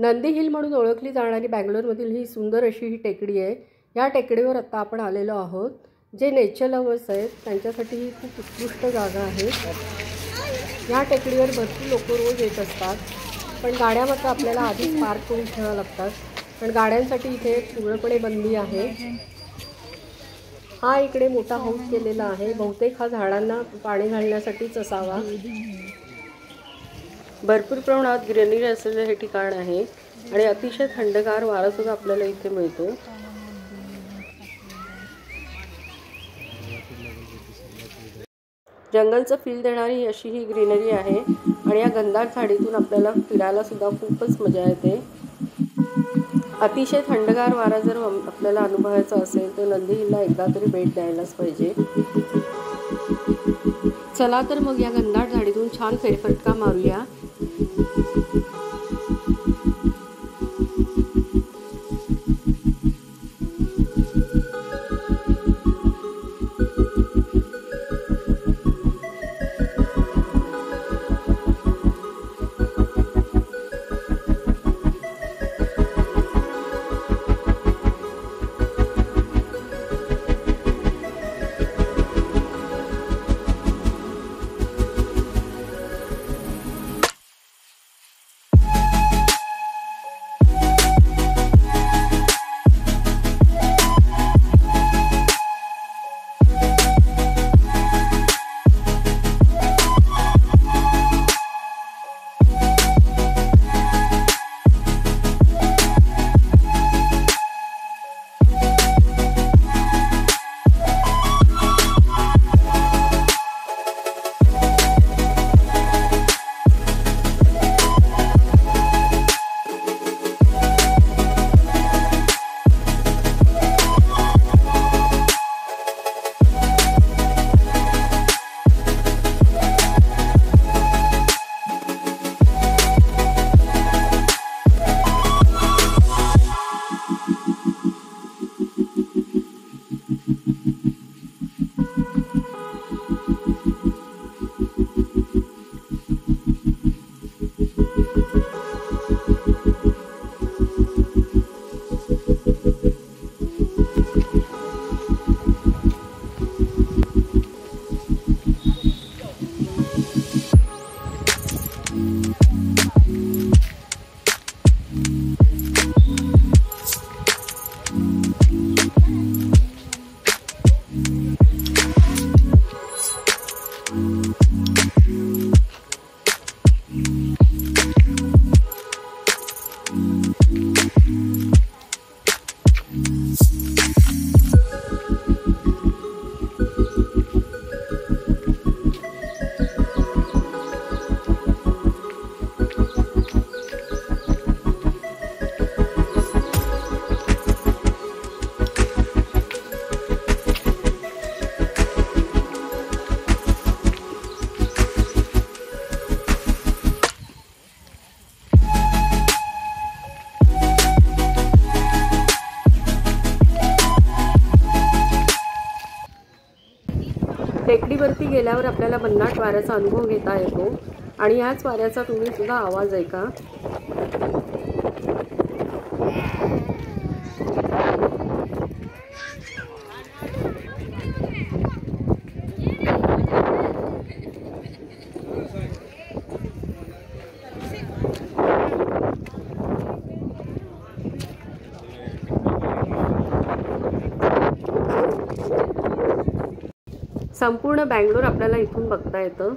नंदी हिल म्हणून ओळखली जाणारी बँगलोरमधील ही सुंदर अशी ही टेकडी आहे। या टेकडीवर आता आपण आलेलो आहोत। जे नेचर लव्हर्स आहेत त्यांच्यासाठी ही खूप उत्कृष्ट जागा आहे। या टेकडीवर भरपूर लोक रोज येत असतात, पण गाड्या मात्र आपल्याला आधीच पार्क करून ठेवाव्या लागतात, पण गाड्यांसाठी इथे पूर्णपणे बंदी आहे। हा इकडे मोठा हाऊस केलेला आहे, बहुतेक हा झाडांना पाणी घालण्यासाठीच असावा। भरपूर प्रमाणात ग्रीनरी असलेले हे ठिकाण आहे आणि अतिशय थंडगार वारा सुद्धा आपल्याला इथे मिळतो। जंगलचं फील देणारी अशी ही ग्रीनरी आहे आणि या गंधार झाडीतून आपल्याला फिरायला सुद्धा खूपच मजा येते। अतिशय थंडगार वारा जर आपल्याला अनुभवायचा असेल तर नंदी हिलला एकदा तरी भेट द्यायलाच पाहिजे। चला तर मग या गंधार झाडीतून छान फेरफटका मारूया। टेकडीवरती गेल्यावर आपल्याला भन्नाट वाऱ्याचा अनुभव घेता येतो आणि ह्याच वाऱ्याचा तुम्ही सुद्धा आवाज ऐका। संपूर्ण बँगलोर आपल्याला इथून बघता येतं।